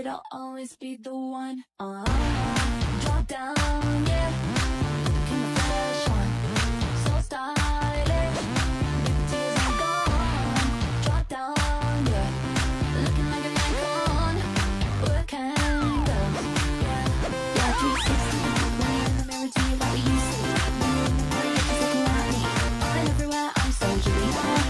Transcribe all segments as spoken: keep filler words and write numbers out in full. afraid I'll always be the one. uh, Drop down, yeah, looking the fresh one, so stylish, tears are gone. Drop down, yeah, looking like an icon, we're candles, yeah. Yeah, three sixty, when you're in the mirror to you, what will you see? When you're in the party, it's looking at me, all and everywhere, I'm so Julia.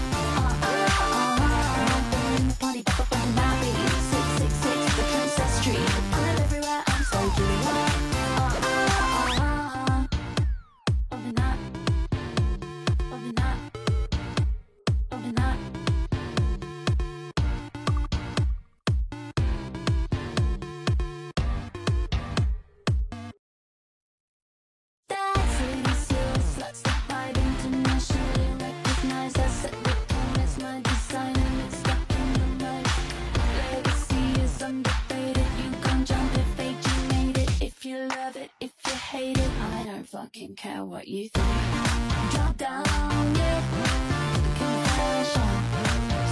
Fucking care what you think. Drop down, yeah, confession.